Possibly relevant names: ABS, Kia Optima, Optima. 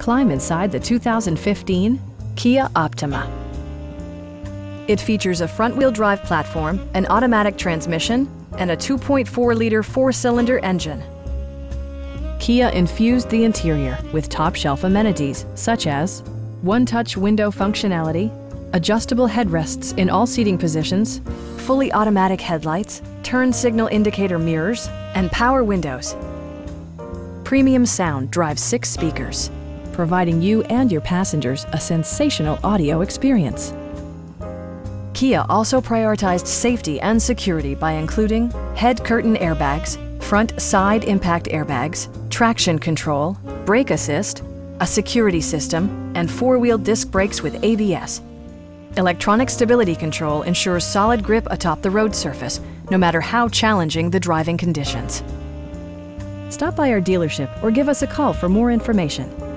Climb inside the 2015 Kia Optima. It features a front-wheel drive platform, an automatic transmission, and a 2.4-liter four-cylinder engine. Kia infused the interior with top-shelf amenities such as one-touch window functionality, adjustable headrests in all seating positions, fully automatic headlights, turn signal indicator mirrors, and power windows. Premium sound drives 6 speakers, providing you and your passengers a sensational audio experience. Kia also prioritized safety and security by including head curtain airbags, front side impact airbags, traction control, brake assist, a security system, and four-wheel disc brakes with ABS. Electronic stability control ensures solid grip atop the road surface, no matter how challenging the driving conditions. Stop by our dealership or give us a call for more information.